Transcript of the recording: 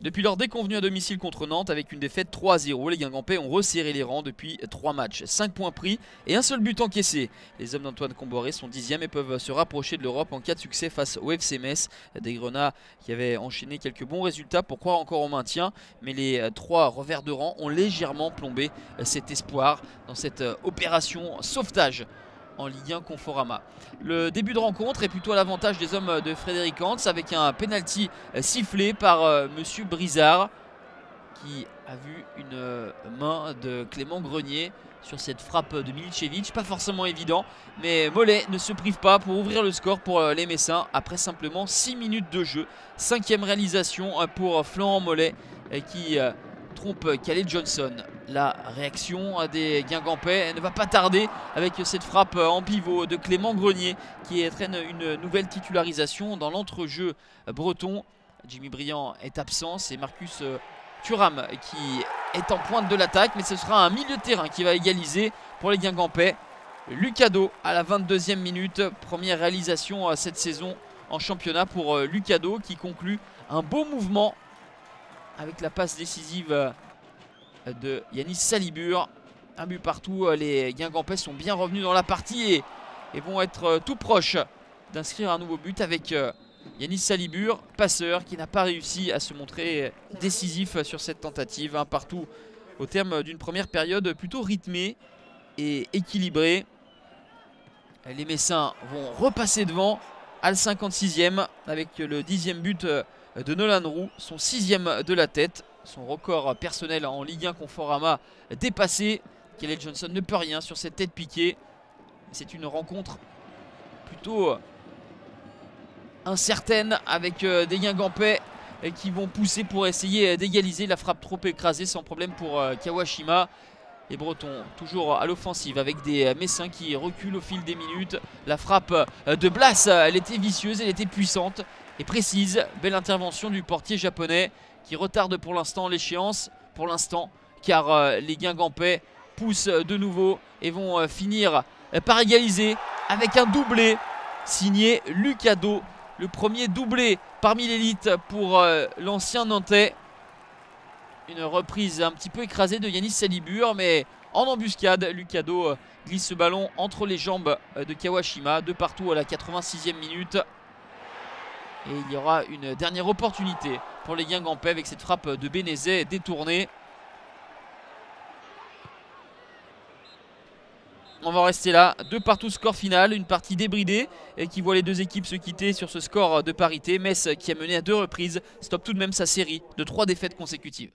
Depuis leur déconvenue à domicile contre Nantes avec une défaite 3-0, les Guingampais ont resserré les rangs depuis 3 matchs. 5 points pris et un seul but encaissé. Les hommes d'Antoine Comboré sont 10e et peuvent se rapprocher de l'Europe en cas de succès face au FC Metz. Des Grenats qui avaient enchaîné quelques bons résultats pour croire encore au maintien. Mais les 3 revers de rang ont légèrement plombé cet espoir dans cette opération sauvetage en Ligue 1 Conforama. Le début de rencontre est plutôt à l'avantage des hommes de Frédéric Hantz avec un pénalty sifflé par monsieur Brizard qui a vu une main de Clément Grenier sur cette frappe de Milcevic. Pas forcément évident, mais Mollet ne se prive pas pour ouvrir le score pour les Messins après simplement 6 minutes de jeu. 5e réalisation pour Florent Mollet qui trompe Kalé Johnson. La réaction des Guingampais ne va pas tarder avec cette frappe en pivot de Clément Grenier qui traîne une nouvelle titularisation dans l'entrejeu breton. Jimmy Briand est absent, c'est Marcus Thuram qui est en pointe de l'attaque, mais ce sera un milieu de terrain qui va égaliser pour les Guingampais. Lucas Deaux à la 22e minute, première réalisation cette saison en championnat pour Lucas Deaux qui conclut un beau mouvement avec la passe décisive de Yannis Salibur. Un but partout, les Guingampais sont bien revenus dans la partie et vont être tout proches d'inscrire un nouveau but avec Yannis Salibur, passeur qui n'a pas réussi à se montrer décisif sur cette tentative. Un partout au terme d'une première période plutôt rythmée et équilibrée. Les Messins vont repasser devant à la 56e avec le 10e but de Nolan Roux, son 6e de la tête. Son record personnel en Ligue 1 Conforama dépassé. Karl-Johan Johnsson ne peut rien sur cette tête piquée. C'est une rencontre plutôt incertaine avec des Guingampais qui vont pousser pour essayer d'égaliser. La frappe trop écrasée sans problème pour Kawashima. Les Bretons toujours à l'offensive avec des Messins qui reculent au fil des minutes. La frappe de Blas, elle était vicieuse, elle était puissante et précise. Belle intervention du portier japonais qui retarde pour l'instant l'échéance. Pour l'instant, car les Guingampais poussent de nouveau et vont finir par égaliser avec un doublé signé Lucas Deaux. Le premier doublé parmi l'élite pour l'ancien Nantais. Une reprise un petit peu écrasée de Yannis Salibur, mais en embuscade, Lucas Deaux glisse ce ballon entre les jambes de Kawashima. De partout à la 86e minute. Et il y aura une dernière opportunité pour les Guingampais avec cette frappe de Bénézet détournée. On va en rester là. 2 partout score final. Une partie débridée et qui voit les deux équipes se quitter sur ce score de parité. Metz qui a mené à 2 reprises stoppe tout de même sa série de 3 défaites consécutives.